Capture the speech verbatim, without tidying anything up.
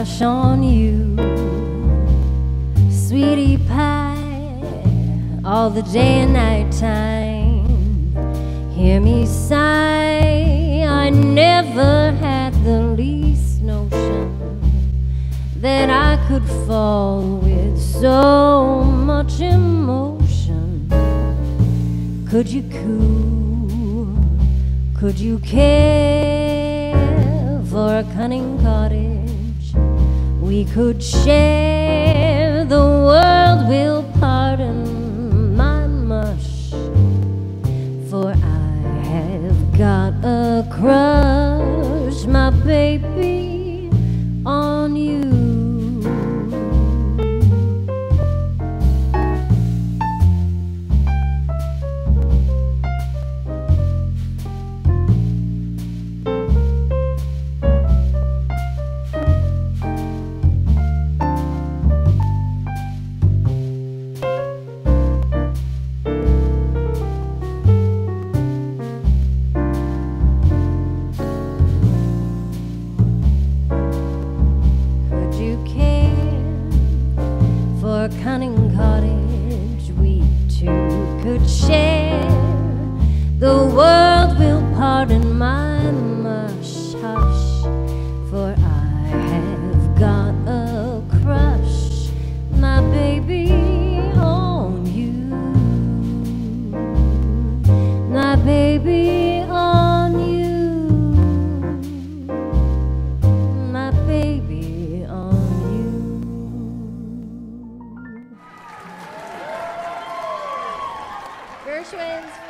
crush on you, sweetie pie, all the day and night time. Hear me sigh, I never had the least notion that I could fall with so much emotion. Could you coo, could you care for a cunning cottage we could share? The world will pardon my mush, for I have got a crush, my baby, on you. Cunning cottage we two could share. The world will pardon my mush, hush, for I have got a crush, my baby, on you, my baby, on you, my baby, on you. Gershwin's